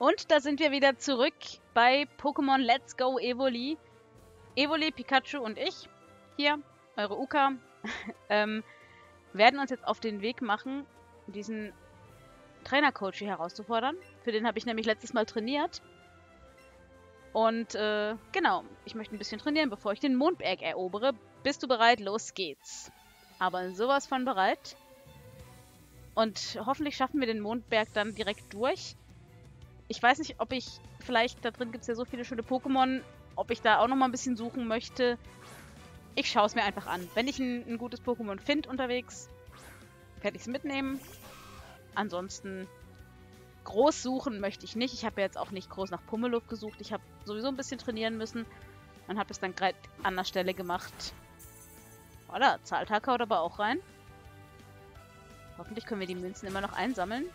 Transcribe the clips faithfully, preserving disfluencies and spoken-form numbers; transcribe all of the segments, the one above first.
Und da sind wir wieder zurück bei Pokémon Let's Go Evoli. Evoli, Pikachu und ich, hier, eure Uka, ähm, werden uns jetzt auf den Weg machen, diesen Trainercoach hier herauszufordern. Für den habe ich nämlich letztes Mal trainiert. Und äh, genau, ich möchte ein bisschen trainieren, bevor ich den Mondberg erobere. Bist du bereit? Los geht's. Aber sowas von bereit. Und hoffentlich schaffen wir den Mondberg dann direkt durch. Ich weiß nicht, ob ich, vielleicht, da drin gibt es ja so viele schöne Pokémon, ob ich da auch nochmal ein bisschen suchen möchte. Ich schaue es mir einfach an. Wenn ich ein, ein gutes Pokémon finde unterwegs, werde ich es mitnehmen. Ansonsten groß suchen möchte ich nicht. Ich habe ja jetzt auch nicht groß nach Pummeluff gesucht. Ich habe sowieso ein bisschen trainieren müssen und habe es dann gerade an der Stelle gemacht. Voilà, Zahltag haut aber auch rein. Hoffentlich können wir die Münzen immer noch einsammeln.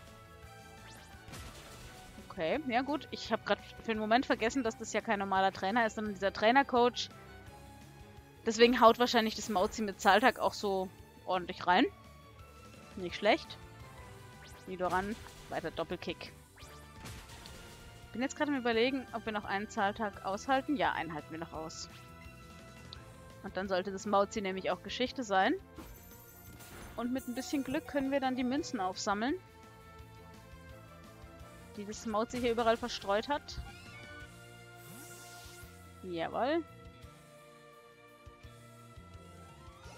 Okay, ja gut. Ich habe gerade für den Moment vergessen, dass das ja kein normaler Trainer ist, sondern dieser Trainercoach. Deswegen haut wahrscheinlich das Mauzi mit Zahltag auch so ordentlich rein. Nicht schlecht. Nidoran, weiter Doppelkick. Bin jetzt gerade am Überlegen, ob wir noch einen Zahltag aushalten. Ja, einen halten wir noch aus. Und dann sollte das Mauzi nämlich auch Geschichte sein. Und mit ein bisschen Glück können wir dann die Münzen aufsammeln, die das Mauzi hier überall verstreut hat. Jawohl.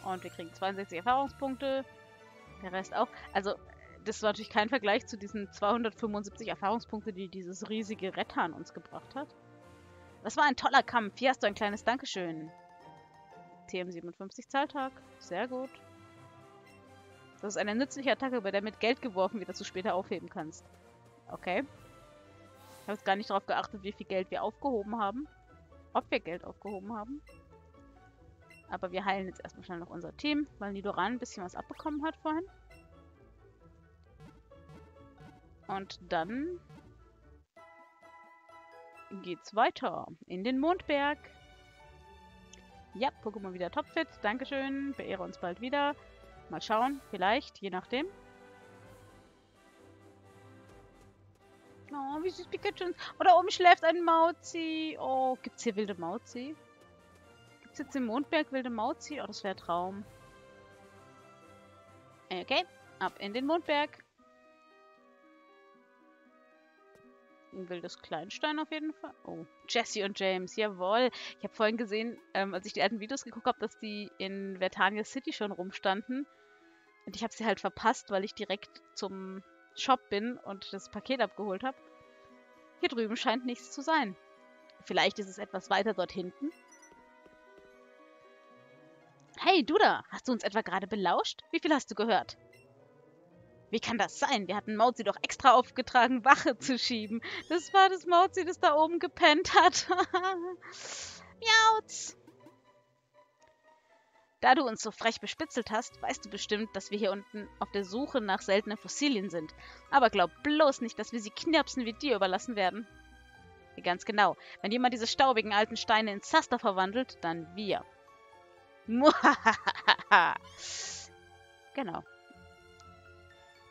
Und wir kriegen zweiundsechzig Erfahrungspunkte. Der Rest auch. Also, das war natürlich kein Vergleich zu diesen zweihundertfünfundsiebzig Erfahrungspunkte, die dieses riesige Rettan uns gebracht hat. Das war ein toller Kampf. Hier hast du ein kleines Dankeschön. T M siebenundfünfzig Zahltag. Sehr gut. Das ist eine nützliche Attacke, bei der mit Geld geworfen wird, das du später aufheben kannst. Okay. Ich habe jetzt gar nicht darauf geachtet, wie viel Geld wir aufgehoben haben. Ob wir Geld aufgehoben haben. Aber wir heilen jetzt erstmal schnell noch unser Team, weil Nidoran ein bisschen was abbekommen hat vorhin. Und dann geht's weiter in den Mondberg. Ja, Pokémon wieder topfit. Dankeschön. Beehre uns bald wieder. Mal schauen. Vielleicht, je nachdem. Oh, wie süß Pikachu. Oh, da oben schläft ein Mauzi. Oh, gibt's hier wilde Mauzi? Gibt's jetzt im Mondberg wilde Mauzi? Oh, das wäre Traum. Okay, ab in den Mondberg. Ein wildes Kleinstein auf jeden Fall. Oh, Jessie und James, jawohl. Ich habe vorhin gesehen, ähm, als ich die alten Videos geguckt habe, dass die in Vertania City schon rumstanden. Und ich habe sie halt verpasst, weil ich direkt zum Shop bin und das Paket abgeholt habe. Hier drüben scheint nichts zu sein. Vielleicht ist es etwas weiter dort hinten. Hey, du da! Hast du uns etwa gerade belauscht? Wie viel hast du gehört? Wie kann das sein? Wir hatten Mauzi doch extra aufgetragen, Wache zu schieben. Das war das Mauzi, das da oben gepennt hat. Miauts! Da du uns so frech bespitzelt hast, weißt du bestimmt, dass wir hier unten auf der Suche nach seltenen Fossilien sind. Aber glaub bloß nicht, dass wir sie knirpsen wie dir überlassen werden. Ganz genau. Wenn jemand diese staubigen alten Steine in Zaster verwandelt, dann wir. Genau.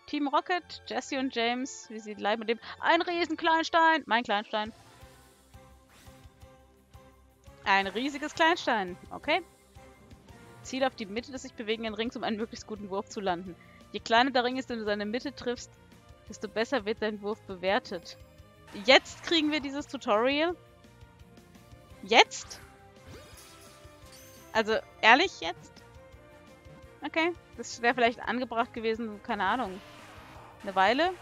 Team Rocket, Jessie und James, wie sie leiden mit dem... Ein Riesen-Kleinstein! Mein Kleinstein. Ein riesiges Kleinstein. Okay. Ziel auf die Mitte des sich bewegenden Rings, um einen möglichst guten Wurf zu landen. Je kleiner der Ring ist, wenn du seine Mitte triffst, desto besser wird dein Wurf bewertet. Jetzt kriegen wir dieses Tutorial. Jetzt? Also, ehrlich jetzt? Okay, das wäre vielleicht angebracht gewesen, keine Ahnung. Eine Weile?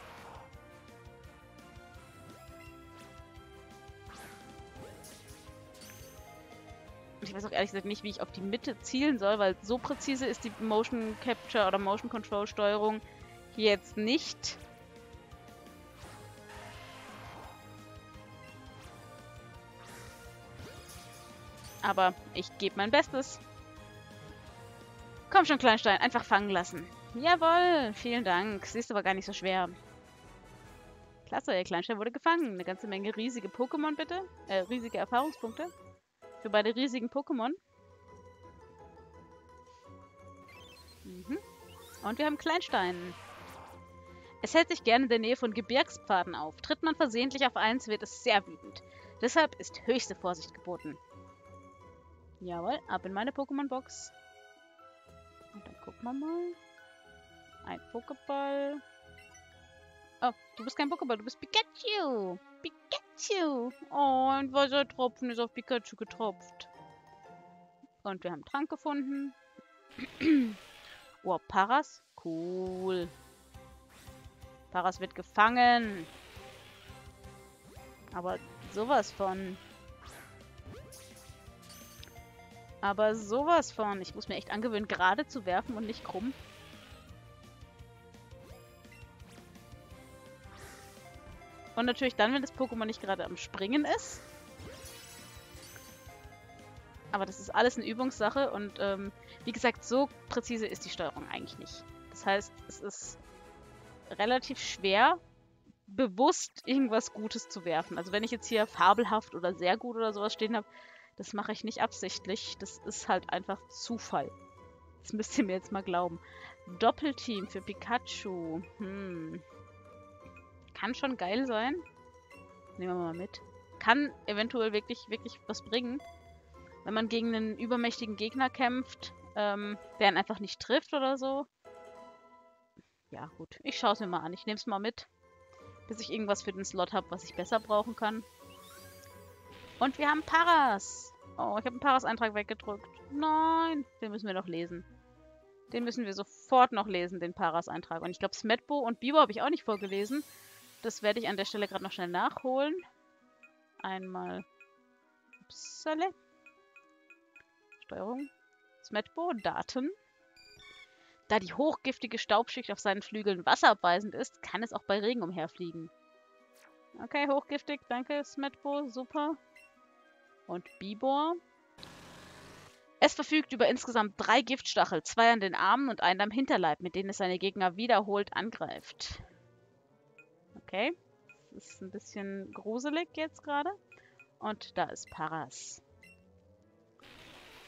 Ich weiß auch ehrlich gesagt nicht, wie ich auf die Mitte zielen soll, weil so präzise ist die Motion Capture oder Motion Control Steuerung hier jetzt nicht. Aber ich gebe mein Bestes. Komm schon, Kleinstein, einfach fangen lassen. Jawohl, vielen Dank. Siehst aber gar nicht so schwer. Klasse, der Kleinstein wurde gefangen. Eine ganze Menge riesige Pokémon, bitte. Äh, riesige Erfahrungspunkte. Für beide riesigen Pokémon. Mhm. Und wir haben Kleinstein. Es hält sich gerne in der Nähe von Gebirgspfaden auf. Tritt man versehentlich auf eins, wird es sehr wütend. Deshalb ist höchste Vorsicht geboten. Jawohl, ab in meine Pokémon-Box. Und dann gucken wir mal. Ein Pokéball. Oh, du bist kein Pokéball, du bist Pikachu. Pikachu. Oh, ein Wassertropfen ist auf Pikachu getropft. Und wir haben einen Trank gefunden. Oh, Paras. Cool. Paras wird gefangen. Aber sowas von. Aber sowas von. Ich muss mir echt angewöhnen, gerade zu werfen und nicht krumm. Und natürlich dann, wenn das Pokémon nicht gerade am Springen ist. Aber das ist alles eine Übungssache und ähm, wie gesagt, so präzise ist die Steuerung eigentlich nicht. Das heißt, es ist relativ schwer, bewusst irgendwas Gutes zu werfen. Also wenn ich jetzt hier fabelhaft oder sehr gut oder sowas stehen habe, das mache ich nicht absichtlich. Das ist halt einfach Zufall. Das müsst ihr mir jetzt mal glauben. Doppelteam für Pikachu. Hm. Kann schon geil sein. Nehmen wir mal mit. Kann eventuell wirklich, wirklich was bringen. Wenn man gegen einen übermächtigen Gegner kämpft, ähm, der ihn einfach nicht trifft oder so. Ja, gut. Ich schaue es mir mal an. Ich nehme es mal mit. Bis ich irgendwas für den Slot habe, was ich besser brauchen kann. Und wir haben Paras. Oh, ich habe einen Paras-Eintrag weggedrückt. Nein, den müssen wir noch lesen. Den müssen wir sofort noch lesen, den Paras-Eintrag. Und ich glaube, Smettbo und Bibor habe ich auch nicht vorgelesen. Das werde ich an der Stelle gerade noch schnell nachholen. Einmal. Upsale. Steuerung. Smettbo, Daten. Da die hochgiftige Staubschicht auf seinen Flügeln wasserabweisend ist, kann es auch bei Regen umherfliegen. Okay, hochgiftig. Danke, Smettbo. Super. Und Bibor. Es verfügt über insgesamt drei Giftstachel, zwei an den Armen und einen am Hinterleib, mit denen es seine Gegner wiederholt angreift. Okay. Das ist ein bisschen gruselig jetzt gerade. Und da ist Paras.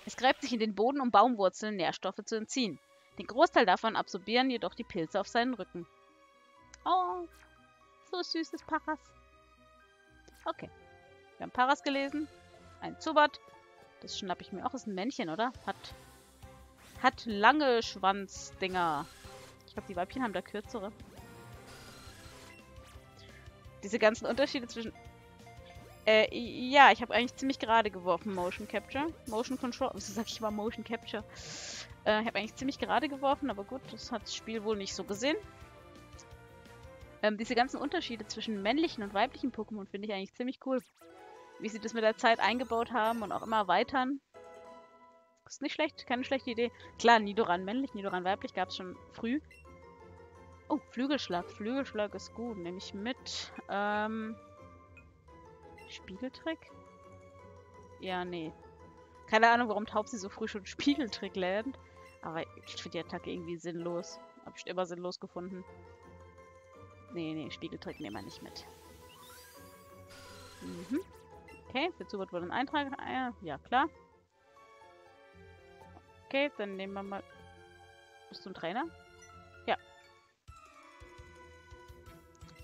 Es gräbt sich in den Boden, um Baumwurzeln Nährstoffe zu entziehen. Den Großteil davon absorbieren jedoch die Pilze auf seinen Rücken. Oh, so süßes Paras. Okay. Wir haben Paras gelesen. Ein Zubat. Das schnappe ich mir auch. Ist ein Männchen, oder? Hat, hat lange Schwanzdinger. Ich glaube, die Weibchen haben da kürzere. Diese ganzen Unterschiede zwischen... Äh, ja, ich habe eigentlich ziemlich gerade geworfen, Motion Capture. Motion Control. Wieso sag ich mal Motion Capture? Äh, ich habe eigentlich ziemlich gerade geworfen, aber gut, das hat das Spiel wohl nicht so gesehen. Ähm, diese ganzen Unterschiede zwischen männlichen und weiblichen Pokémon finde ich eigentlich ziemlich cool. Wie sie das mit der Zeit eingebaut haben und auch immer erweitern. Ist nicht schlecht, keine schlechte Idee. Klar, Nidoran männlich, Nidoran weiblich gab es schon früh. Oh, Flügelschlag. Flügelschlag ist gut, nehme ich mit. Ähm, Spiegeltrick? Ja, nee. Keine Ahnung, warum Taubsi so früh schon Spiegeltrick lernt. Aber ich finde die Attacke irgendwie sinnlos. Hab ich immer sinnlos gefunden. Nee, nee, Spiegeltrick nehmen wir nicht mit. Mhm. Okay, für Zubat wurde ein Eintrag. Ja, klar. Okay, dann nehmen wir mal... Bist du ein Trainer? Ja.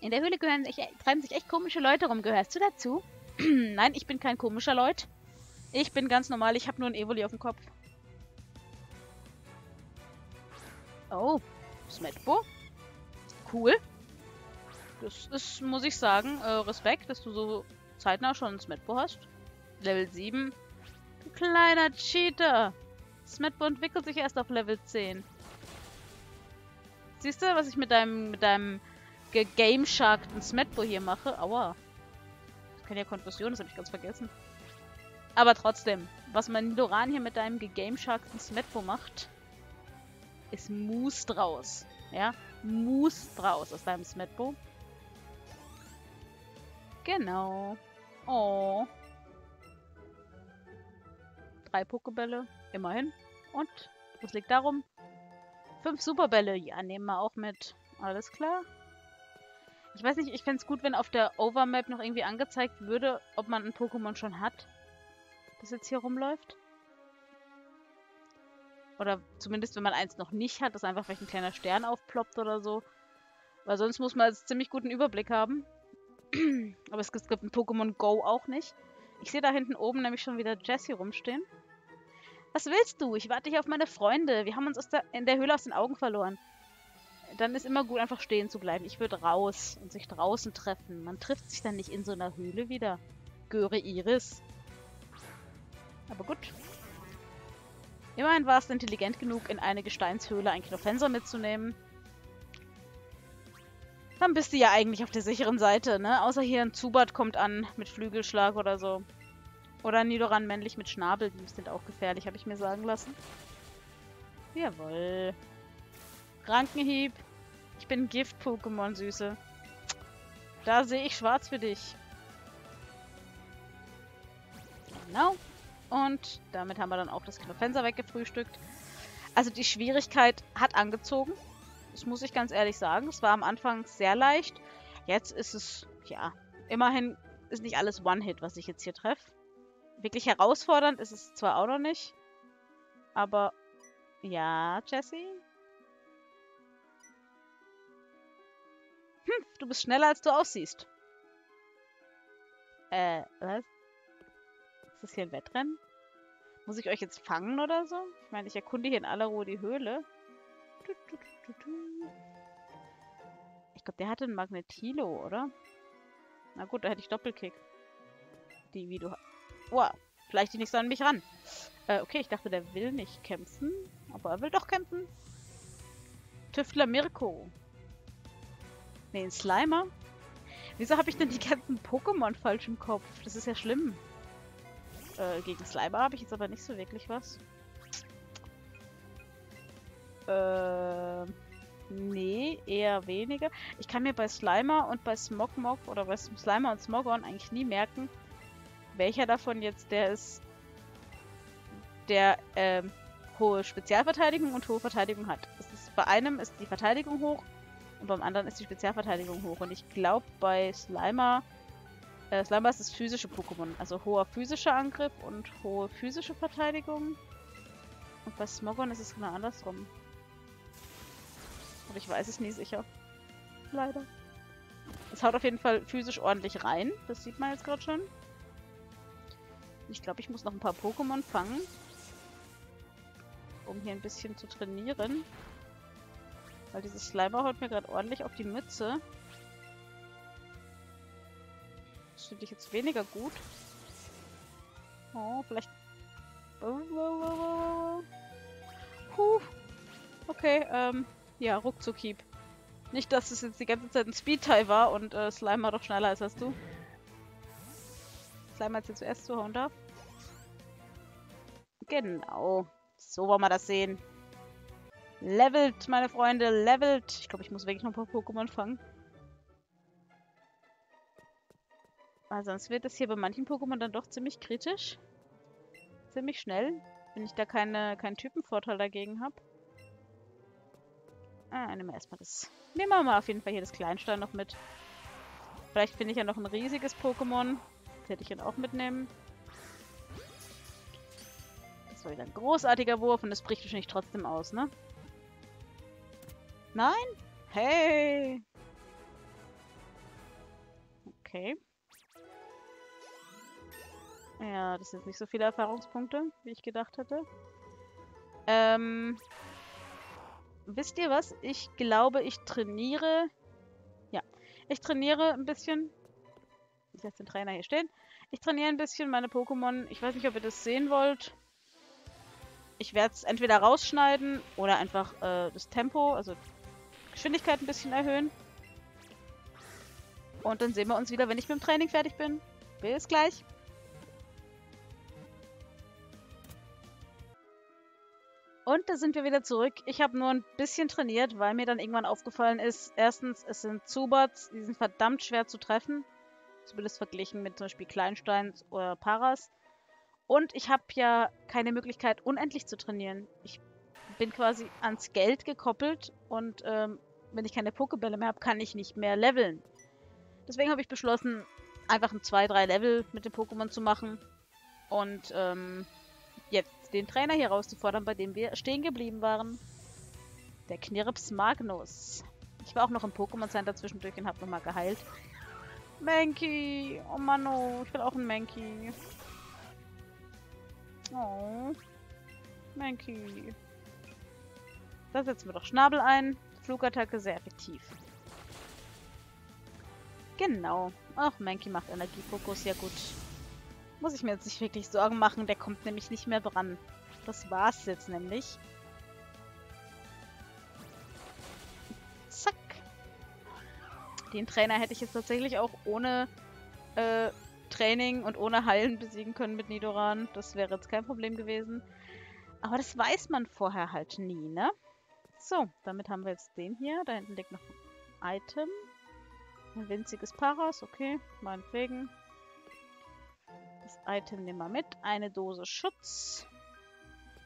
In der Höhle gehören sich, treiben sich echt komische Leute rum. Gehörst du dazu? Nein, ich bin kein komischer Leut. Ich bin ganz normal. Ich habe nur ein Evoli auf dem Kopf. Oh, Smettbo. Cool. Das ist, muss ich sagen, äh, Respekt, dass du so... zeitnah schon ein Smettbo hast. Level sieben. Du kleiner Cheater. Smettbo entwickelt sich erst auf Level zehn. Siehst du, was ich mit deinem mit deinem gegamesharkten Smettbo hier mache? Aua. Ich kann ja Konfusion, das habe ich ganz vergessen. Aber trotzdem, was mein Nidoran hier mit deinem gegamesharkten Smettbo macht, ist Mus draus. Ja? Mus draus aus deinem Smettbo. Genau. Oh. Drei Pokébälle. Immerhin. Und? Was liegt darum? Fünf Superbälle. Ja, nehmen wir auch mit. Alles klar. Ich weiß nicht, ich fände es gut, wenn auf der Overmap noch irgendwie angezeigt würde, ob man ein Pokémon schon hat, das jetzt hier rumläuft. Oder zumindest, wenn man eins noch nicht hat, dass einfach vielleicht ein kleiner Stern aufploppt oder so. Weil sonst muss man jetzt ziemlich guten Überblick haben. Aber es gibt ein Pokémon Go auch nicht. Ich sehe da hinten oben nämlich schon wieder Jessie rumstehen. Was willst du? Ich warte hier auf meine Freunde. Wir haben uns aus der, in der Höhle aus den Augen verloren. Dann ist immer gut, einfach stehen zu bleiben. Ich würde raus und sich draußen treffen. Man trifft sich dann nicht in so einer Höhle wieder. Göre Iris. Aber gut. Immerhin war es intelligent genug, in eine Gesteinshöhle einen Knofenser mitzunehmen. Dann bist du ja eigentlich auf der sicheren Seite, ne? Außer hier ein Zubat kommt an mit Flügelschlag oder so. Oder ein Nidoran männlich mit Schnabel. Die sind auch gefährlich, habe ich mir sagen lassen. Jawohl. Rankenhieb. Ich bin Gift-Pokémon, Süße. Da sehe ich schwarz für dich. Genau. Und damit haben wir dann auch das Knofenser weggefrühstückt. Also die Schwierigkeit hat angezogen. Das muss ich ganz ehrlich sagen. Es war am Anfang sehr leicht. Jetzt ist es, ja, immerhin ist nicht alles One-Hit, was ich jetzt hier treffe. Wirklich herausfordernd ist es zwar auch noch nicht. Aber, ja, Jessie? Hm, du bist schneller, als du aussiehst. Äh, was? Ist das hier ein Wettrennen? Muss ich euch jetzt fangen oder so? Ich meine, ich erkunde hier in aller Ruhe die Höhle. Ich glaube, der hatte einen Magnetilo, oder? Na gut, da hätte ich Doppelkick. Die, wie du... Wow, vielleicht die nicht so an mich ran. Äh, okay, ich dachte, der will nicht kämpfen. Aber er will doch kämpfen. Tüftler Mirko. Ne, ein Slimer. Wieso habe ich denn die ganzen Pokémon falsch im Kopf? Das ist ja schlimm. Äh, gegen Slimer habe ich jetzt aber nicht so wirklich was. Äh, nee, eher weniger. Ich kann mir bei Slimer und bei Smogmog oder bei Slimer und Smogon eigentlich nie merken, welcher davon jetzt der ist, der äh, hohe Spezialverteidigung und hohe Verteidigung hat. Das ist, bei einem ist die Verteidigung hoch und beim anderen ist die Spezialverteidigung hoch. Und ich glaube, bei Slimer, äh, Slimer ist das physische Pokémon. Also hoher physischer Angriff und hohe physische Verteidigung. Und bei Smogon ist es genau andersrum. Ich weiß es nie sicher. Leider. Es haut auf jeden Fall physisch ordentlich rein. Das sieht man jetzt gerade schon. Ich glaube, ich muss noch ein paar Pokémon fangen. Um hier ein bisschen zu trainieren. Weil dieses Slimer haut mir gerade ordentlich auf die Mütze. Das finde ich jetzt weniger gut. Oh, vielleicht... Puh. Okay, ähm... ja, Ruckzuck-Hieb. Nicht, dass es jetzt die ganze Zeit ein Speed-Tie war und äh, Slimer doch schneller ist als du. Slimer jetzt zuerst zuhauen darf. Genau. So wollen wir das sehen. Levelt, meine Freunde, levelt. Ich glaube, ich muss wirklich noch ein paar Pokémon fangen. Weil sonst wird das hier bei manchen Pokémon dann doch ziemlich kritisch. Ziemlich schnell. Wenn ich da keine, keinen Typenvorteil dagegen habe. Ah, nehmen wir erstmal das. Nehmen wir mal auf jeden Fall hier das Kleinstein noch mit. Vielleicht finde ich ja noch ein riesiges Pokémon. Das hätte ich dann auch mitnehmen. Das war wieder ein großartiger Wurf und das bricht wahrscheinlich trotzdem aus, ne? Nein? Hey! Okay. Ja, das sind nicht so viele Erfahrungspunkte, wie ich gedacht hätte. Ähm... Wisst ihr was? Ich glaube, ich trainiere... Ja, ich trainiere ein bisschen. Ich lasse den Trainer hier stehen. Ich trainiere ein bisschen meine Pokémon. Ich weiß nicht, ob ihr das sehen wollt. Ich werde es entweder rausschneiden oder einfach äh, das Tempo, also Geschwindigkeit ein bisschen erhöhen. Und dann sehen wir uns wieder, wenn ich mit dem Training fertig bin. Bis gleich. Und da sind wir wieder zurück. Ich habe nur ein bisschen trainiert, weil mir dann irgendwann aufgefallen ist, erstens, es sind Zubats, die sind verdammt schwer zu treffen. Zumindest verglichen mit zum Beispiel Kleinsteins oder Paras. Und ich habe ja keine Möglichkeit, unendlich zu trainieren. Ich bin quasi ans Geld gekoppelt und ähm, wenn ich keine Pokébälle mehr habe, kann ich nicht mehr leveln. Deswegen habe ich beschlossen, einfach ein zwei drei Level mit den Pokémon zu machen. Und ähm, jetzt den Trainer hier rauszufordern, bei dem wir stehen geblieben waren. Der Knirps Magnus. Ich war auch noch im Pokémon Center zwischendurch und hab nochmal geheilt. Mankey! Oh Mann, oh, ich will auch einen Mankey. Oh. Mankey. Da setzen wir doch Schnabel ein. Flugattacke sehr effektiv. Genau. Ach, Mankey macht Energiefokus. Ja gut. Muss ich mir jetzt nicht wirklich Sorgen machen. Der kommt nämlich nicht mehr dran. Das war's jetzt nämlich. Zack. Den Trainer hätte ich jetzt tatsächlich auch ohne äh, Training und ohne Heilen besiegen können mit Nidoran. Das wäre jetzt kein Problem gewesen. Aber das weiß man vorher halt nie, ne? So, damit haben wir jetzt den hier. Da hinten liegt noch ein Item. Ein winziges Paras, okay, meinetwegen. Das Item nehmen wir mit. Eine Dose Schutz.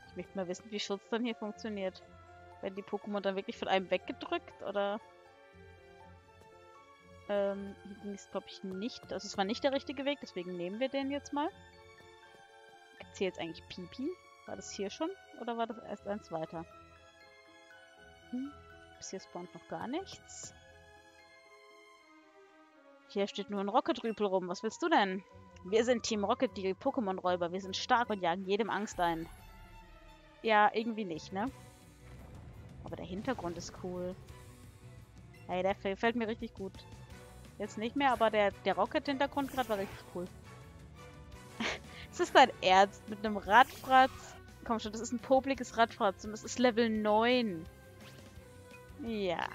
Ich möchte mal wissen, wie Schutz dann hier funktioniert. Werden die Pokémon dann wirklich von einem weggedrückt, oder? Ähm, hier ging es, glaube ich, nicht. Also es war nicht der richtige Weg, deswegen nehmen wir den jetzt mal. Gibt es hier jetzt eigentlich Pipi? War das hier schon? Oder war das erst eins weiter? Hm, bis hier spawnt noch gar nichts. Hier steht nur ein Rocket-Rüpel rum. Was willst du denn? Wir sind Team Rocket, die Pokémon-Räuber. Wir sind stark und jagen jedem Angst ein. Ja, irgendwie nicht, ne? Aber der Hintergrund ist cool. Ey, der gefällt mir richtig gut. Jetzt nicht mehr, aber der, der Rocket-Hintergrund gerade war richtig cool. Ist das gerade Ernst? Mit einem Radfratz? Komm schon, das ist ein publikes Radfratz und das ist Level neun. Ja.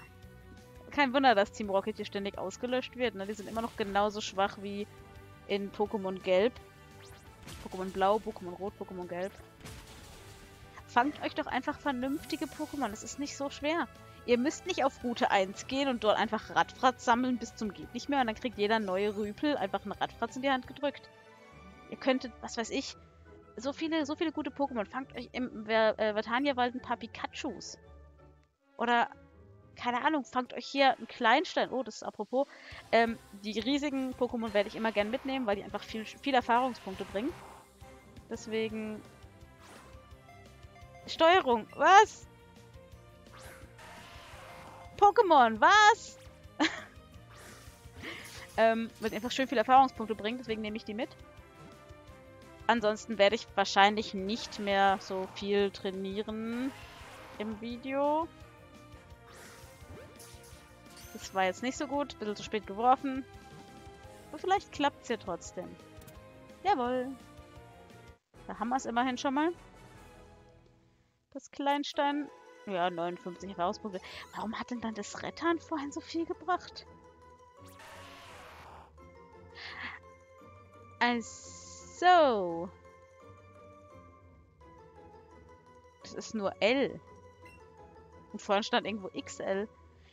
Kein Wunder, dass Team Rocket hier ständig ausgelöscht wird, ne? Die sind immer noch genauso schwach wie in Pokémon Gelb. Pokémon Blau, Pokémon Rot, Pokémon Gelb. Fangt euch doch einfach vernünftige Pokémon, das ist nicht so schwer. Ihr müsst nicht auf Route eins gehen und dort einfach Radfratz sammeln bis zum geht nicht mehr und dann kriegt jeder neue Rüpel einfach einen Radfratz in die Hand gedrückt. Ihr könntet, was weiß ich, so viele, so viele gute Pokémon. Fangt euch im Ver äh, Vertania-Wald ein paar Pikachus. Oder, keine Ahnung, fangt euch hier einen Kleinstein. Oh, das ist apropos. Ähm, die riesigen Pokémon werde ich immer gern mitnehmen, weil die einfach viel, viel Erfahrungspunkte bringen. Deswegen... Steuerung, was? Pokémon, was? ähm, weil die einfach schön viel Erfahrungspunkte bringen, deswegen nehme ich die mit. Ansonsten werde ich wahrscheinlich nicht mehr so viel trainieren im Video. Das war jetzt nicht so gut, ein bisschen zu spät geworfen. Aber vielleicht klappt es ja trotzdem. Jawohl. Da haben wir es immerhin schon mal. Das Kleinstein. Ja, neunundfünfzig Erfahrungspunkte. Warum hat denn dann das Rettan vorhin so viel gebracht? Also. Das ist nur L. Und vorhin stand irgendwo X L.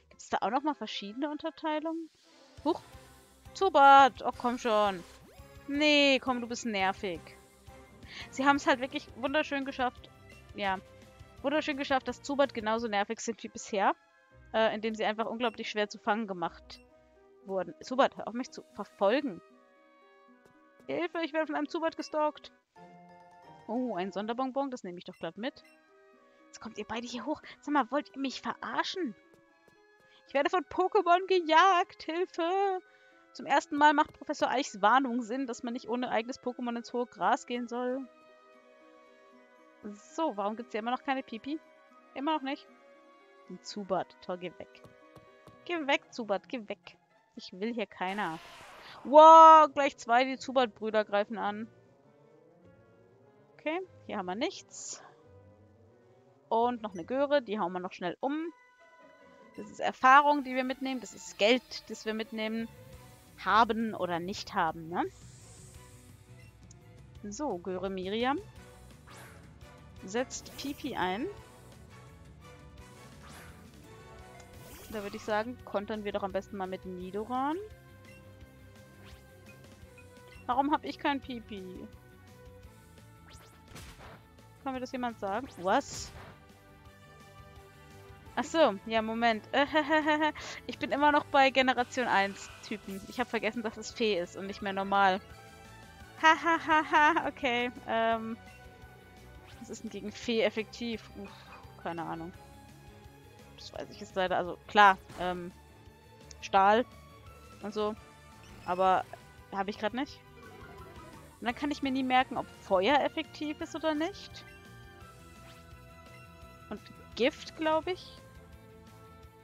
Gibt es da auch nochmal verschiedene Unterteilungen? Huch. Zubat. Och, komm schon. Nee, komm, du bist nervig. Sie haben es halt wirklich wunderschön geschafft. Ja. Wunderschön geschafft, dass Zubat genauso nervig sind wie bisher. Äh, indem sie einfach unglaublich schwer zu fangen gemacht wurden. Zubat, hör auf mich zu verfolgen. Hilfe, ich werde von einem Zubat gestalkt. Oh, ein Sonderbonbon, das nehme ich doch glatt mit. Jetzt kommt ihr beide hier hoch. Sag mal, wollt ihr mich verarschen? Ich werde von Pokémon gejagt. Hilfe! Zum ersten Mal macht Professor Eichs Warnung Sinn, dass man nicht ohne eigenes Pokémon ins hohe Gras gehen soll. So, warum gibt es hier immer noch keine Pipi? Immer noch nicht. Ein Zubat. Toll, geh weg. Geh weg, Zubat, geh weg. Ich will hier keiner. Wow, gleich zwei, die Zubat-Brüder greifen an. Okay, hier haben wir nichts. Und noch eine Göre, die hauen wir noch schnell um. Das ist Erfahrung, die wir mitnehmen. Das ist Geld, das wir mitnehmen. Haben oder nicht haben, ne? So, Göre Miriam. Setzt Pipi ein. Da würde ich sagen, kontern wir doch am besten mal mit Nidoran. Warum habe ich kein Pipi? Kann mir das jemand sagen? Was? Achso, ja, Moment. Ich bin immer noch bei Generation eins Typen. Ich habe vergessen, dass es Fee ist und nicht mehr normal. Hahaha, okay. Ähm... Was ist denn gegen Fee effektiv? Uff, keine Ahnung. das weiß ich jetzt leider. Also klar, ähm, Stahl und so. Aber habe ich gerade nicht. Und dann kann ich mir nie merken, ob Feuer effektiv ist oder nicht. Und Gift, glaube ich.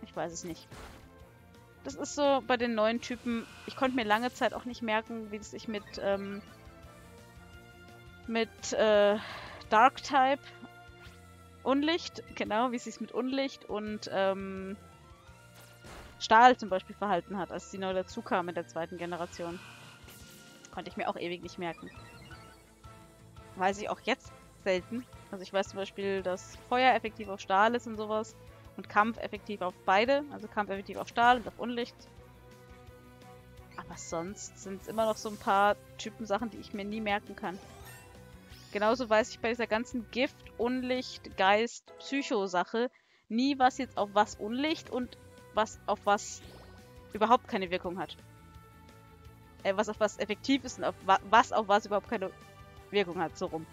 Ich weiß es nicht. Das ist so bei den neuen Typen. Ich konnte mir lange Zeit auch nicht merken, wie es sich mit ähm, mit äh, Dark-Type Unlicht, genau, wie es sich mit Unlicht und ähm, Stahl zum Beispiel verhalten hat, als sie neu dazu kam in der zweiten Generation. Konnte ich mir auch ewig nicht merken. Weiß ich auch jetzt selten. Also ich weiß zum Beispiel, dass Feuer effektiv auf Stahl ist und sowas. Und Kampf effektiv auf beide. Also Kampf effektiv auf Stahl und auf Unlicht. Aber sonst sind es immer noch so ein paar Typen-Sachen, die ich mir nie merken kann. Genauso weiß ich bei dieser ganzen Gift-, Unlicht-, Geist-, Psycho-Sache nie, was jetzt auf was Unlicht und was auf was überhaupt keine Wirkung hat. Was auf was effektiv ist und auf wa was auf was überhaupt keine Wirkung hat, so rum.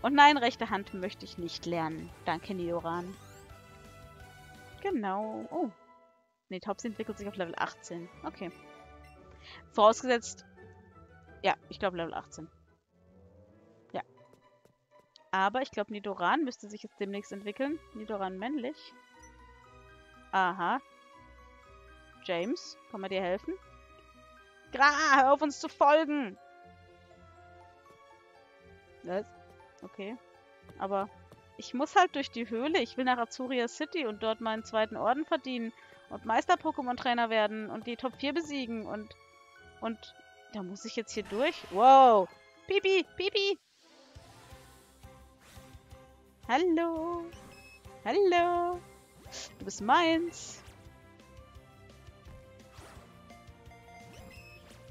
Und nein, rechte Hand möchte ich nicht lernen. Danke, Nidoran. Genau. Oh. Ne, Taubsi entwickelt sich auf Level achtzehn. Okay. Vorausgesetzt... Ja, ich glaube Level achtzehn. Ja. Aber ich glaube, Nidoran müsste sich jetzt demnächst entwickeln. Nidoran männlich. Aha. James, kann man dir helfen? Gra, hör auf uns zu folgen! Was? Okay. Aber ich muss halt durch die Höhle. Ich will nach Azuria City und dort meinen zweiten Orden verdienen. Und Meister-Pokémon-Trainer werden und die Top vier besiegen. Und und da muss ich jetzt hier durch. Wow! Pipi! Pipi! Hallo! Hallo! Du bist meins!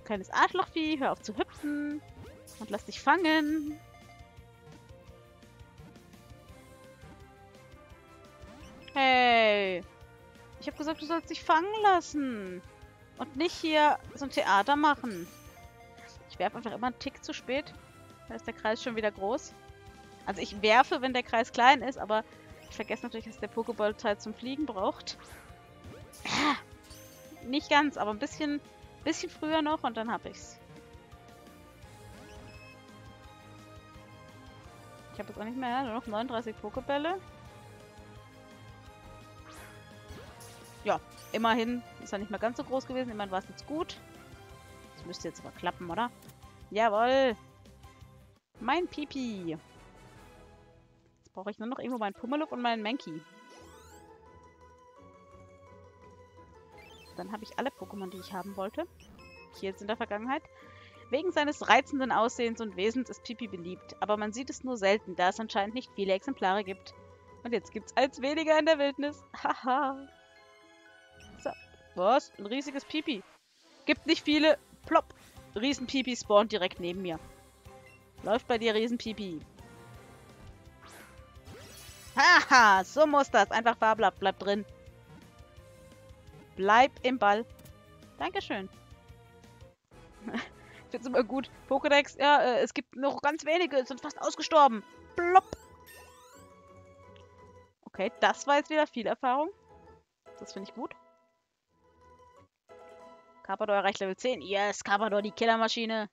Kleines Arschlochvieh, hör auf zu hüpfen und lass dich fangen. Hey, ich habe gesagt, du sollst dich fangen lassen und nicht hier so ein Theater machen. Ich werfe einfach immer einen Tick zu spät. Da ist der Kreis schon wieder groß. Also ich werfe, wenn der Kreis klein ist, aber ich vergesse natürlich, dass der Pokéball Zeit zum Fliegen braucht. Nicht ganz, aber ein bisschen... Bisschen früher noch und dann hab ich's. Ich habe jetzt auch nicht mehr, nur noch neununddreißig Pokébälle. Ja, immerhin ist er nicht mehr ganz so groß gewesen. Immerhin war es jetzt gut. Das müsste jetzt aber klappen, oder? Jawohl! Mein Pipi! Jetzt brauche ich nur noch irgendwo meinen Pummeluck und meinen Mankey. Dann habe ich alle Pokémon, die ich haben wollte. Hier jetzt in der Vergangenheit. Wegen seines reizenden Aussehens und Wesens ist Pipi beliebt. Aber man sieht es nur selten, da es anscheinend nicht viele Exemplare gibt. Und jetzt gibt es eins weniger in der Wildnis. Haha. So. Was? Ein riesiges Pipi. Gibt nicht viele. Plopp. Riesen-Pipi spawnt direkt neben mir. Läuft bei dir Riesen-Pipi. Haha. So muss das. Einfach farblatt. Bleib drin. Bleib im Ball. Dankeschön. Ich finde es immer gut. Pokédex, ja, äh, es gibt noch ganz wenige, sind fast ausgestorben. Plopp. Okay, das war jetzt wieder viel Erfahrung. Das finde ich gut. Carpador erreicht Level zehn. Yes, Carpador, die Killermaschine.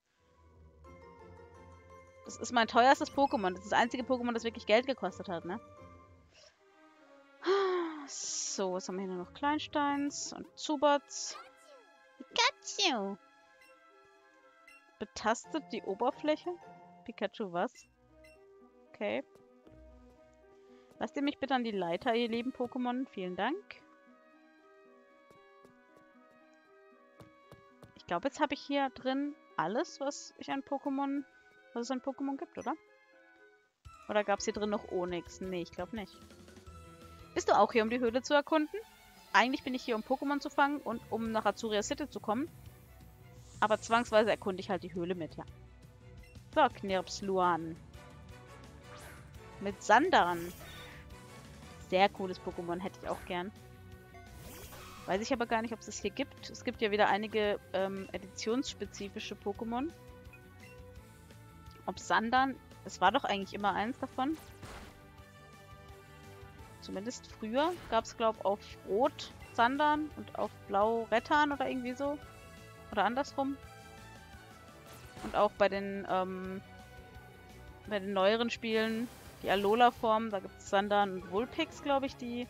Das ist mein teuerstes Pokémon. Das ist das einzige Pokémon, das wirklich Geld gekostet hat, ne? So, was haben wir hier noch? Kleinsteins und Zubats. Pikachu! Betastet die Oberfläche? Pikachu was? Okay. Lasst ihr mich bitte an die Leiter, ihr lieben Pokémon. Vielen Dank. Ich glaube, jetzt habe ich hier drin alles, was ich an Pokémon, was es an Pokémon gibt, oder? Oder gab es hier drin noch Onix? Nee, ich glaube nicht. Bist du auch hier, um die Höhle zu erkunden? Eigentlich bin ich hier, um Pokémon zu fangen und um nach Azuria City zu kommen. Aber zwangsweise erkunde ich halt die Höhle mit, ja. So, Knirps Luan. Mit Sandan. Sehr cooles Pokémon, hätte ich auch gern. Weiß ich aber gar nicht, ob es das hier gibt. Es gibt ja wieder einige ähm, editionsspezifische Pokémon. Ob Sandan... Es war doch eigentlich immer eins davon. Zumindest früher gab es, glaube ich, auf Rot Sandan und auf Blau Rettan oder irgendwie so. Oder andersrum. Und auch bei den, ähm, bei den neueren Spielen, die Alola-Formen, da gibt es Sandan und Vulpix, glaube ich, die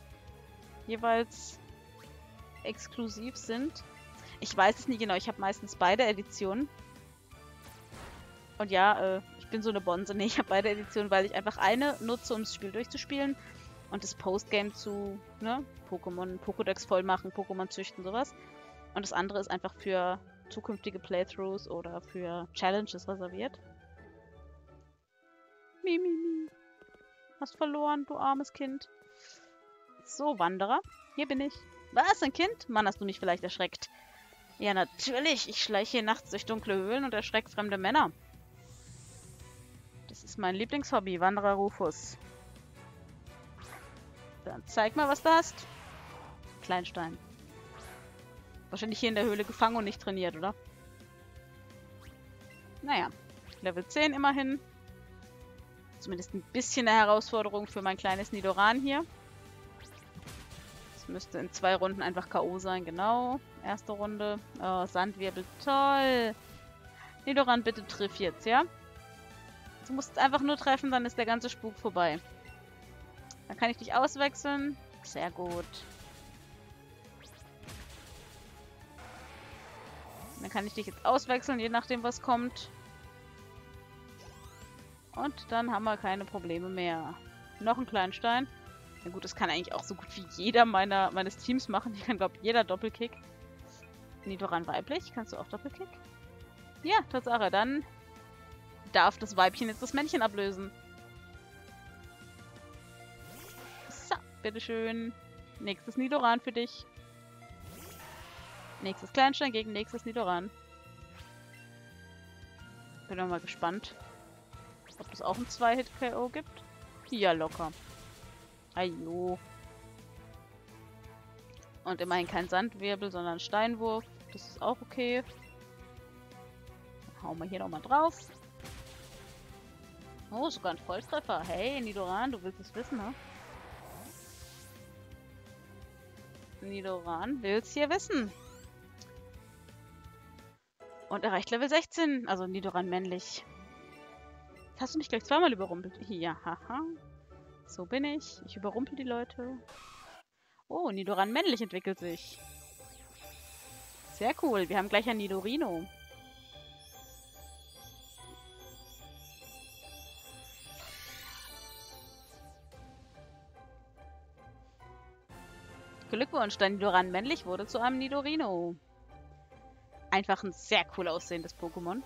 jeweils exklusiv sind. Ich weiß es nie genau, ich habe meistens beide Editionen. Und ja, äh, ich bin so eine Bonze, nee, ich habe beide Editionen, weil ich einfach eine nutze, um das Spiel durchzuspielen und das Postgame zu, ne, Pokémon, Pokédex voll machen, Pokémon züchten, sowas. Und das andere ist einfach für zukünftige Playthroughs oder für Challenges reserviert. Mimimi. Mi, mi. Hast verloren, du armes Kind. So, Wanderer. Hier bin ich. Was, ein Kind? Mann, hast du mich vielleicht erschreckt. Ja, natürlich. Ich schleiche hier nachts durch dunkle Höhlen und erschrecke fremde Männer. Das ist mein Lieblingshobby, Wanderer Rufus. Dann zeig mal, was du hast. Kleinstein. Wahrscheinlich hier in der Höhle gefangen und nicht trainiert, oder? Naja. Level zehn immerhin. Zumindest ein bisschen eine Herausforderung für mein kleines Nidoran hier. Das müsste in zwei Runden einfach K O sein, genau. Erste Runde. Oh, Sandwirbel, toll. Nidoran, bitte triff jetzt, ja? Du musst einfach nur treffen, dann ist der ganze Spuk vorbei. Dann kann ich dich auswechseln. Sehr gut. Dann kann ich dich jetzt auswechseln, je nachdem, was kommt. Und dann haben wir keine Probleme mehr. Noch ein Kleinstein. Na gut, das kann eigentlich auch so gut wie jeder meiner, meines Teams machen. Ich kann, glaube ich, jeder Doppelkick. Nidoran weiblich. Kannst du auch Doppelkick? Ja, Tatsache. Dann darf das Weibchen jetzt das Männchen ablösen. So, bitteschön. Nächstes Nidoran für dich. Nächstes Kleinstein gegen nächstes Nidoran. Bin doch mal gespannt, ob das auch ein zwei Hit K O gibt. Ja, locker. Ajo. Und immerhin kein Sandwirbel, sondern Steinwurf. Das ist auch okay. Dann hauen wir hier nochmal drauf. Oh, sogar ein Volltreffer. Hey, Nidoran, du willst es wissen, ne? Nidoran will's hier wissen. Und erreicht Level sechzehn. Also Nidoran männlich. Hast du mich gleich zweimal überrumpelt? Ja, haha. So bin ich. Ich überrumpel die Leute. Oh, Nidoran männlich entwickelt sich. Sehr cool. Wir haben gleich ein Nidorino. Glückwunsch, dein Nidoran männlich wurde zu einem Nidorino. Einfach ein sehr cool aussehendes Pokémon.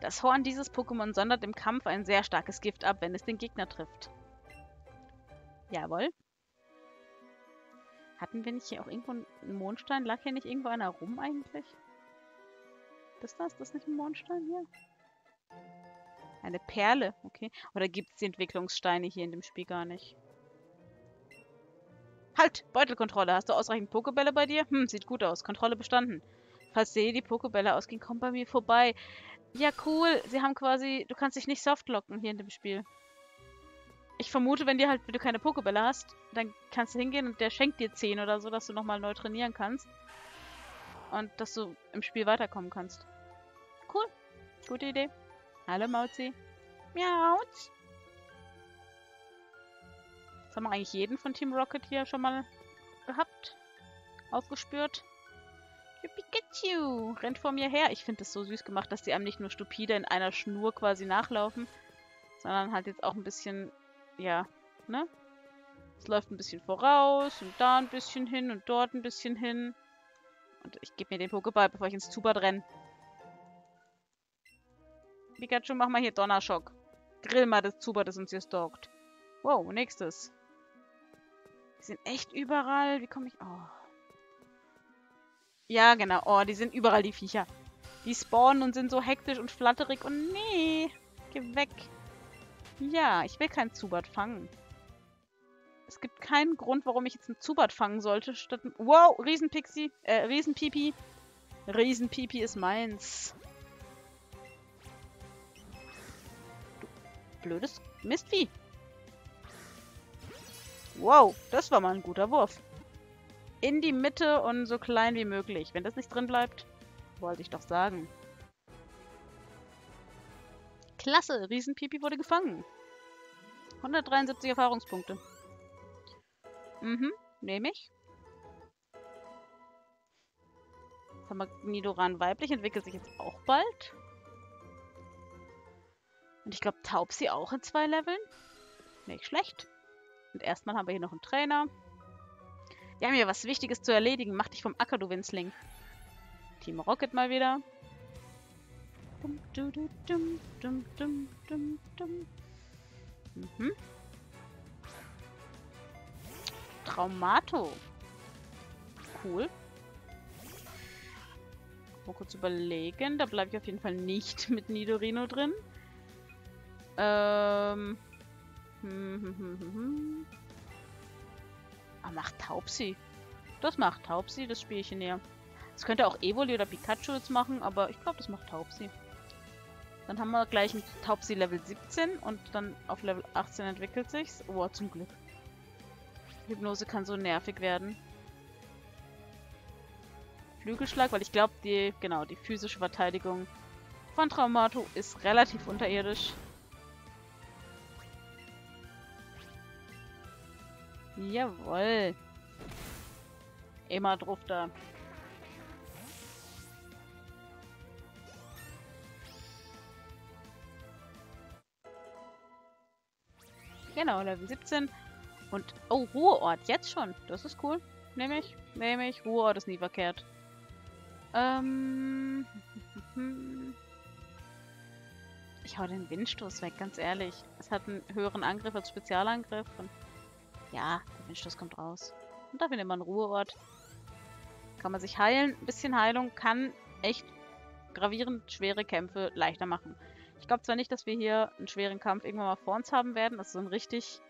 Das Horn dieses Pokémon sondert im Kampf ein sehr starkes Gift ab, wenn es den Gegner trifft. Jawohl. Hatten wir nicht hier auch irgendwo einen Mondstein? Lag hier nicht irgendwo einer rum eigentlich? Ist das? Ist das nicht ein Mondstein hier? Eine Perle, okay. Oder gibt es die Entwicklungssteine hier in dem Spiel gar nicht? Halt! Beutelkontrolle! Hast du ausreichend Pokébälle bei dir? Hm, sieht gut aus. Kontrolle bestanden. Falls dir die Pokébälle ausgehen, komm bei mir vorbei. Ja, cool. Sie haben quasi... Du kannst dich nicht softlocken hier in dem Spiel. Ich vermute, wenn, dir halt, wenn du keine Pokébälle hast, dann kannst du hingehen und der schenkt dir zehn oder so, dass du nochmal neu trainieren kannst. Und dass du im Spiel weiterkommen kannst. Cool. Gute Idee. Hallo, Mauzi. Miauzi. Das haben wir eigentlich jeden von Team Rocket hier schon mal gehabt. Aufgespürt. Pikachu rennt vor mir her. Ich finde es so süß gemacht, dass die einem nicht nur stupide in einer Schnur quasi nachlaufen, sondern halt jetzt auch ein bisschen, ja, ne? Es läuft ein bisschen voraus und da ein bisschen hin und dort ein bisschen hin. Und ich gebe mir den Pokéball, bevor ich ins Zubat renne. Pikachu, mach mal hier Donnerschock. Grill mal das Zubat, das uns hier stalkt. Wow, nächstes. Die sind echt überall. Wie komme ich... Oh. Ja, genau. Oh, die sind überall, die Viecher. Die spawnen und sind so hektisch und flatterig. Und nee. Geh weg. Ja, ich will keinen Zubat fangen. Es gibt keinen Grund, warum ich jetzt einen Zubat fangen sollte. Statt... Wow, Riesenpixie. Äh, Riesenpipi. Riesenpipi ist meins. Du blödes Mistvieh. Wow, das war mal ein guter Wurf. In die Mitte und so klein wie möglich. Wenn das nicht drin bleibt, wollte ich doch sagen. Klasse, Riesenpipi wurde gefangen. hundertdreiundsiebzig Erfahrungspunkte. Mhm, nehme ich. Haben wir Nidoran weiblich, entwickelt sich jetzt auch bald. Und ich glaube, Taubsi auch in zwei Leveln. Nicht schlecht. Und erstmal haben wir hier noch einen Trainer. Wir haben hier was Wichtiges zu erledigen. Mach dich vom Acker, du Winzling. Team Rocket mal wieder. Dum, du, du, dum, dum, dum, dum, dum. Mhm. Traumato. Cool. Mal kurz überlegen. Da bleibe ich auf jeden Fall nicht mit Nidorino drin. Ähm. Hm, hm, hm, hm, hm. Ah, macht Taubsi. Das macht Taubsi, das Spielchen hier. Das könnte auch Evoli oder Pikachu jetzt machen, aber ich glaube, das macht Taubsi. Dann haben wir gleich ein Taubsi Level siebzehn und dann auf Level achtzehn entwickelt sich's. Oh, zum Glück. Hypnose kann so nervig werden. Flügelschlag, weil ich glaube, die, genau, die physische Verteidigung von Traumato ist relativ unterirdisch. Jawohl. Immer drauf da. Genau, Level siebzehn. Und, oh, Ruheort, jetzt schon. Das ist cool. Nehme ich, nehme ich. Ruheort ist nie verkehrt. Ähm. Ich hau den Windstoß weg, ganz ehrlich. Es hat einen höheren Angriff als Spezialangriff. Und ja, der Windstoß kommt raus. Und dafür nehmen wir einen Ruheort. Kann man sich heilen. Ein bisschen Heilung kann echt gravierend schwere Kämpfe leichter machen. Ich glaube zwar nicht, dass wir hier einen schweren Kampf irgendwann mal vor uns haben werden. Das ist so ein richtig,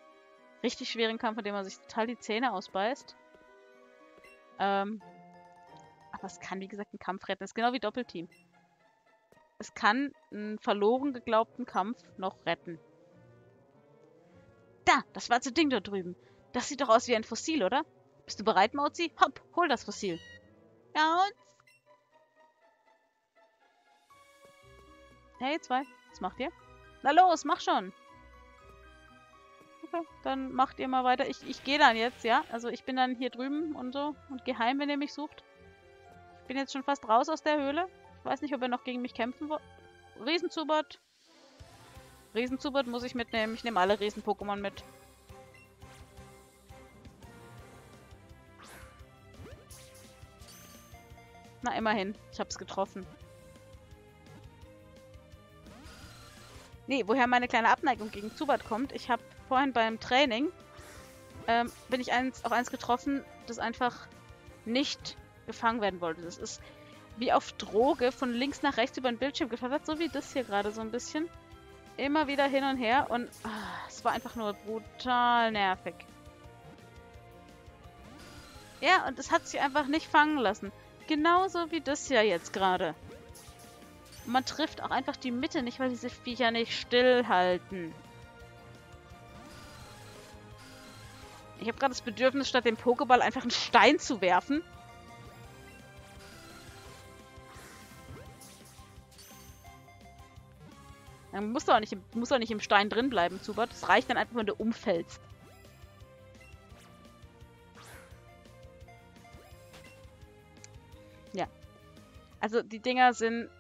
richtig schweren Kampf, in dem man sich total die Zähne ausbeißt. Ähm. Aber es kann, wie gesagt, einen Kampf retten. Das ist genau wie Doppelteam. Es kann einen verloren geglaubten Kampf noch retten. Da, das schwarze Ding dort drüben. Das sieht doch aus wie ein Fossil, oder? Bist du bereit, Mauzi? Hopp, hol das Fossil. Mauzi! Hey, zwei. Was macht ihr? Na los, mach schon. Okay, dann macht ihr mal weiter. Ich, ich gehe dann jetzt, ja? Also ich bin dann hier drüben und so. Und geheim, wenn ihr mich sucht. Ich bin jetzt schon fast raus aus der Höhle. Ich weiß nicht, ob er noch gegen mich kämpfen will. Riesenzubat. Riesenzubat muss ich mitnehmen. Ich nehme alle Riesen-Pokémon mit. Na, immerhin. Ich hab's getroffen. Nee, woher meine kleine Abneigung gegen Zubat kommt. Ich habe vorhin beim Training, ähm, bin ich eins, auf eins getroffen, das einfach nicht gefangen werden wollte. Das ist wie auf Droge von links nach rechts über den Bildschirm geflattert, so wie das hier gerade so ein bisschen. Immer wieder hin und her und ah, es war einfach nur brutal nervig. Ja, und es hat sich einfach nicht fangen lassen. Genauso wie das hier jetzt gerade. Man trifft auch einfach die Mitte nicht, weil diese Viecher nicht stillhalten. Ich habe gerade das Bedürfnis, statt dem Pokéball einfach einen Stein zu werfen. Man muss doch nicht, muss doch nicht im Stein drin bleiben, Zubat. Das reicht dann einfach, wenn du umfällst. Ja. Also die Dinger sind...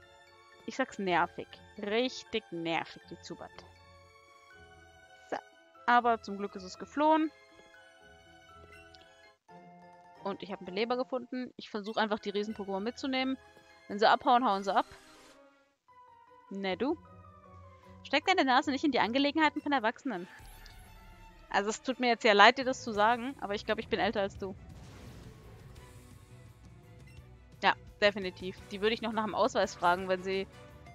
Ich sag's nervig. Richtig nervig, die Zubat. So. Aber zum Glück ist es geflohen. Und ich habe einen Beleber gefunden. Ich versuche einfach, die Riesen-Pokémon mitzunehmen. Wenn sie abhauen, hauen sie ab. Ne, du. Steck deine Nase nicht in die Angelegenheiten von Erwachsenen. Also es tut mir jetzt sehr leid, dir das zu sagen. Aber ich glaube, ich bin älter als du. Ja, definitiv. Die würde ich noch nach dem Ausweis fragen, wenn sie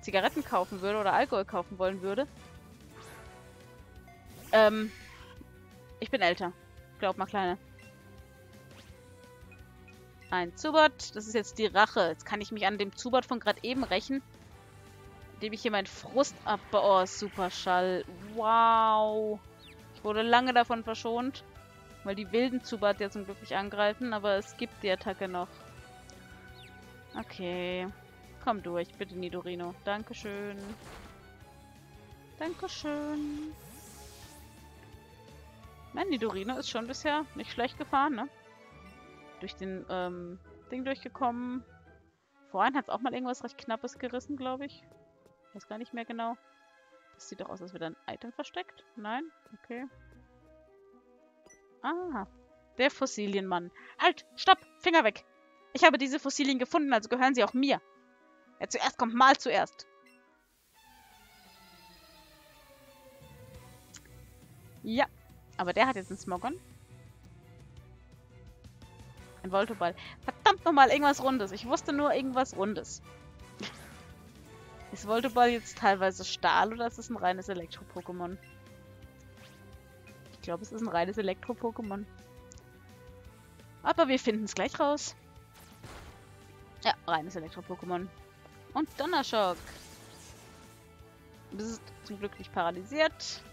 Zigaretten kaufen würde oder Alkohol kaufen wollen würde. Ähm, ich bin älter. Glaub mal, Kleine. Ein Zubat. Das ist jetzt die Rache. Jetzt kann ich mich an dem Zubat von gerade eben rächen. Indem ich hier meinen Frust abbaue. Oh, Superschall. Wow. Ich wurde lange davon verschont. weil die wilden Zubat ja zum Glück nicht angreifen, aber es gibt die Attacke noch. Okay. Komm durch, bitte Nidorino. Dankeschön. Dankeschön. Nein, Nidorino ist schon bisher nicht schlecht gefahren, ne? Durch den ähm, Ding durchgekommen. Vorhin hat es auch mal irgendwas recht Knappes gerissen, glaube ich. Ich weiß gar nicht mehr genau. Das sieht doch aus, als wäre da ein Item versteckt. Nein? Okay. Ah, der Fossilienmann. Halt! Stopp! Finger weg! Ich habe diese Fossilien gefunden, also gehören sie auch mir. Wer zuerst kommt, mal zuerst. Ja, aber der hat jetzt einen Smogon. Ein Voltoball. Verdammt nochmal, irgendwas Rundes. Ich wusste nur irgendwas Rundes. Ist Voltoball jetzt teilweise Stahl oder ist es ein reines Elektro-Pokémon? Ich glaube, es ist ein reines Elektro-Pokémon. Aber wir finden es gleich raus. Ja, reines Elektro-Pokémon. Und Donnerschock. Das ist zum Glück nicht paralysiert.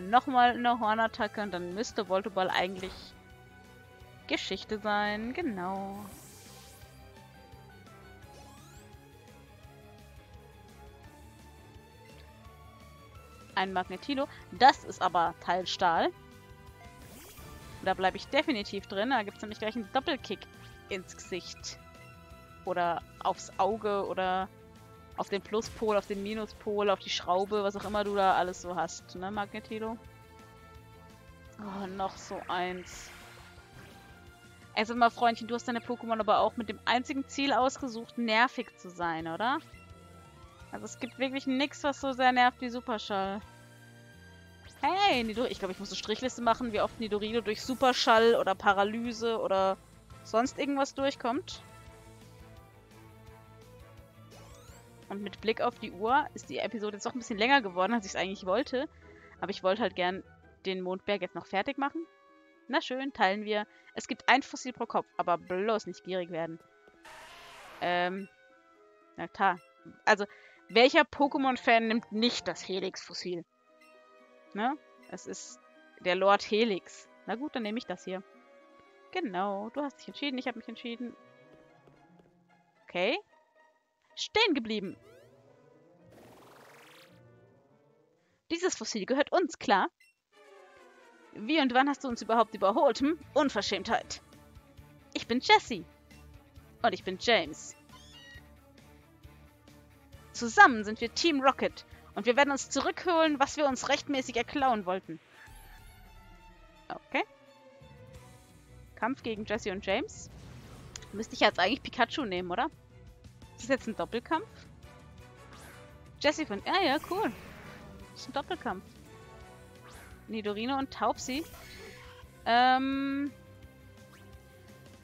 Nochmal eine Hornattacke und dann müsste Voltoball eigentlich Geschichte sein. Genau. Ein Magnetilo. Das ist aber Teil Stahl. Da bleibe ich definitiv drin. Da gibt es nämlich gleich einen Doppelkick ins Gesicht. Oder aufs Auge oder auf den Pluspol, auf den Minuspol, auf die Schraube, was auch immer du da alles so hast. Ne, Magnetilo? Oh, noch so eins. Also mal, Freundchen, du hast deine Pokémon aber auch mit dem einzigen Ziel ausgesucht, nervig zu sein, oder? Also es gibt wirklich nichts, was so sehr nervt wie Superschall. Hey, Nidorino. Ich glaube, ich muss eine Strichliste machen, wie oft Nidorino durch Superschall oder Paralyse oder sonst irgendwas durchkommt. Und mit Blick auf die Uhr ist die Episode jetzt doch ein bisschen länger geworden, als ich es eigentlich wollte. Aber ich wollte halt gern den Mondberg jetzt noch fertig machen. Na schön, teilen wir. Es gibt ein Fossil pro Kopf, aber bloß nicht gierig werden. Ähm, na klar. Also, welcher Pokémon-Fan nimmt nicht das Helix-Fossil? Ne? Es ist der Lord Helix. Na gut, dann nehme ich das hier. Genau, du hast dich entschieden, ich habe mich entschieden. Okay. Stehen geblieben. Dieses Fossil gehört uns, klar. Wie und wann hast du uns überhaupt überholt? Hm? Unverschämtheit. Ich bin Jessie. Und ich bin James. Zusammen sind wir Team Rocket. Und wir werden uns zurückholen, was wir uns rechtmäßig erklauen wollten. Okay. Kampf gegen Jessie und James. Müsste ich jetzt eigentlich Pikachu nehmen, oder? Ist das jetzt ein Doppelkampf? Jessie von... Ja, ja, cool. Das ist ein Doppelkampf. Nidorino und Taubsi. Ähm...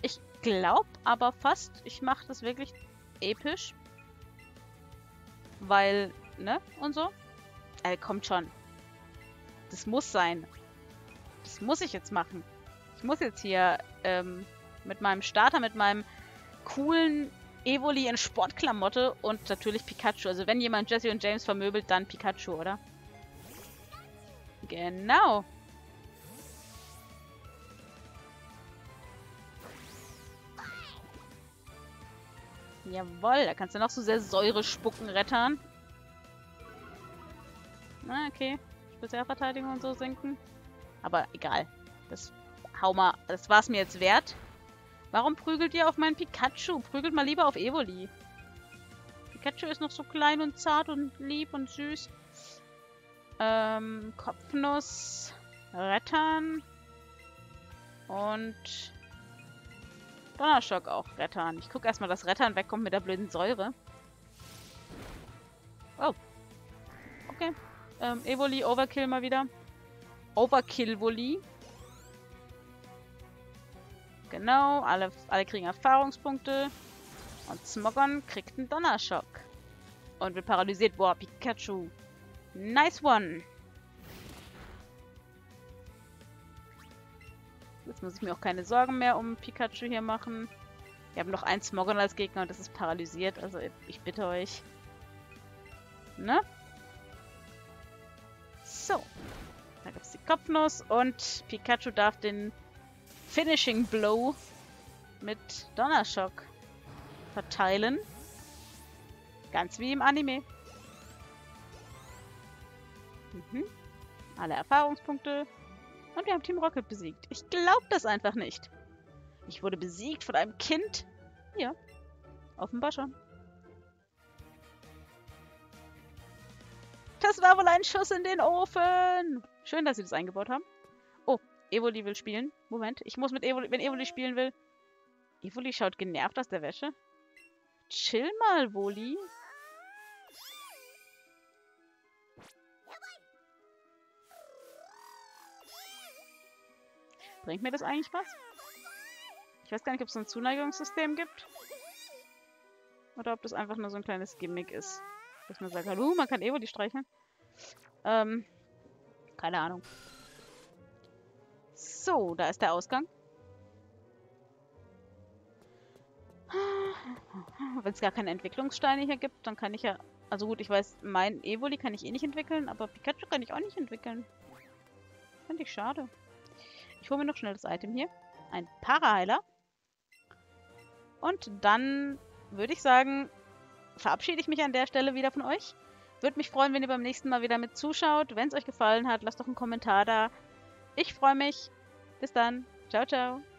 Ich glaube aber fast, ich mache das wirklich episch. Weil, ne? Und so. Äh, kommt schon. Das muss sein. Das muss ich jetzt machen. Ich muss jetzt hier ähm, mit meinem Starter, mit meinem coolen... Evoli in Sportklamotte und natürlich Pikachu. Also wenn jemand Jessie und James vermöbelt, dann Pikachu, oder? Genau. Jawohl, da kannst du noch so sehr Säure spucken, Rettan. Na, okay. Spezialverteidigung und so sinken. Aber egal. Das, hau mal, das war's mir jetzt wert. Warum prügelt ihr auf meinen Pikachu? Prügelt mal lieber auf Evoli. Pikachu ist noch so klein und zart und lieb und süß. Ähm, Kopfnuss, Rettan und Donnerschock auch Rettan. Ich gucke erstmal, dass Rettan wegkommt mit der blöden Säure. Oh. Okay. Ähm, Evoli, Overkill mal wieder. Overkill-Voli. Genau, alle, alle kriegen Erfahrungspunkte. Und Smogon kriegt einen Donnerschock. Und wird paralysiert. Boah, Pikachu. Nice one. Jetzt muss ich mir auch keine Sorgen mehr um Pikachu hier machen. Wir haben noch einen Smogon als Gegner und das ist paralysiert. Also ich bitte euch. Ne? So. Da gibt es die Kopfnuss und Pikachu darf den Finishing Blow mit Donnerschock verteilen. Ganz wie im Anime. Mhm. Alle Erfahrungspunkte. Und wir haben Team Rocket besiegt. Ich glaube das einfach nicht. Ich wurde besiegt von einem Kind. Ja, offenbar schon. Das war wohl ein Schuss in den Ofen. Schön, dass sie das eingebaut haben. Oh, Evoli will spielen. Moment, ich muss mit Evoli, wenn Evoli spielen will. Evoli schaut genervt aus der Wäsche. Chill mal, Woli. Bringt mir das eigentlich was? Ich weiß gar nicht, ob es ein Zuneigungssystem gibt. Oder ob das einfach nur so ein kleines Gimmick ist. Dass man sagt, hallo, man kann Evoli streicheln. Ähm, keine Ahnung. So, da ist der Ausgang. Wenn es gar keine Entwicklungssteine hier gibt, dann kann ich ja... Also gut, ich weiß, mein Evoli kann ich eh nicht entwickeln, aber Pikachu kann ich auch nicht entwickeln. Finde ich schade. Ich hole mir noch schnell das Item hier. Ein Paraheiler. Und dann würde ich sagen, verabschiede ich mich an der Stelle wieder von euch. Würde mich freuen, wenn ihr beim nächsten Mal wieder mit zuschaut. Wenn es euch gefallen hat, lasst doch einen Kommentar da. Ich freue mich. Bis dann. Ciao, ciao.